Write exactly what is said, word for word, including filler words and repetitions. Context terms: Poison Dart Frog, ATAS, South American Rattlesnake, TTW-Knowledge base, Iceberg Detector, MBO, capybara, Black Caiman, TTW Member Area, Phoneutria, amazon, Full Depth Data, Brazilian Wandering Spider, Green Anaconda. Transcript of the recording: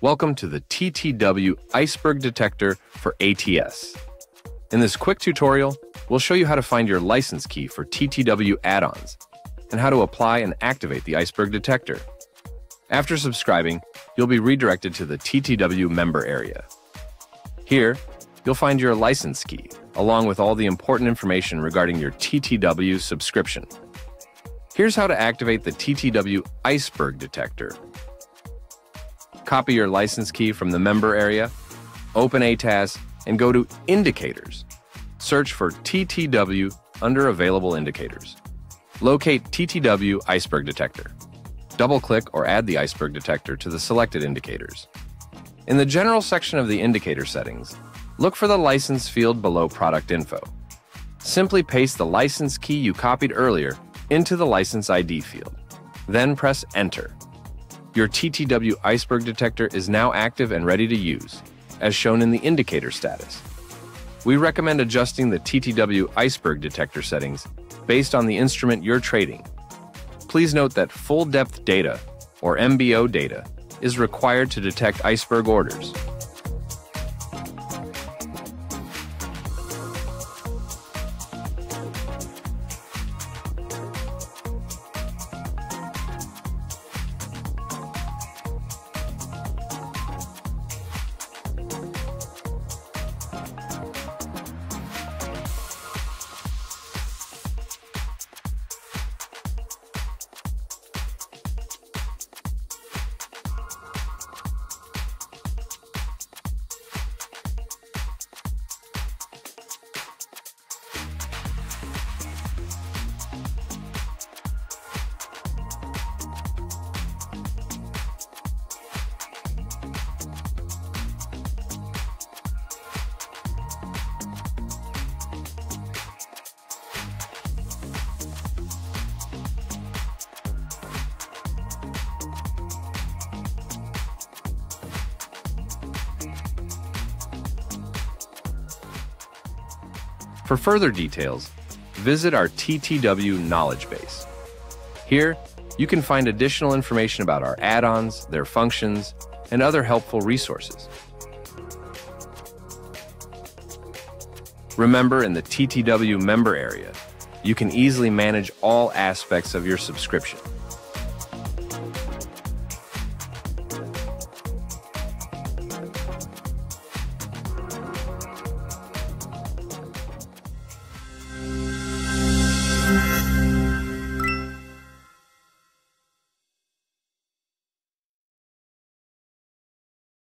Welcome to the T T W Iceberg Detector for A T S. In this quick tutorial, we'll show you how to find your license key for T T W add-ons and how to apply and activate the Iceberg Detector. After subscribing, you'll be redirected to the T T W Member Area. Here, you'll find your license key, along with all the important information regarding your T T W subscription. Here's how to activate the T T W Iceberg Detector. Copy your license key from the Member Area, open A T A S, and go to Indicators. Search for T T W under Available Indicators. Locate T T W Iceberg Detector. Double-click or add the Iceberg Detector to the selected indicators. In the General section of the Indicator settings, look for the license field below Product Info. Simply paste the license key you copied earlier into the License I D field. Then press Enter. Your T T W Iceberg Detector is now active and ready to use, as shown in the Indicator status. We recommend adjusting the T T W Iceberg Detector settings based on the instrument you're trading. Please note that Full Depth Data, or M B O data, is required to detect iceberg orders. For further details, visit our T T W-Knowledge base. Here, you can find additional information about our add-ons, their functions, and other helpful resources. Remember, in the T T W Member Area, you can easily manage all aspects of your subscription.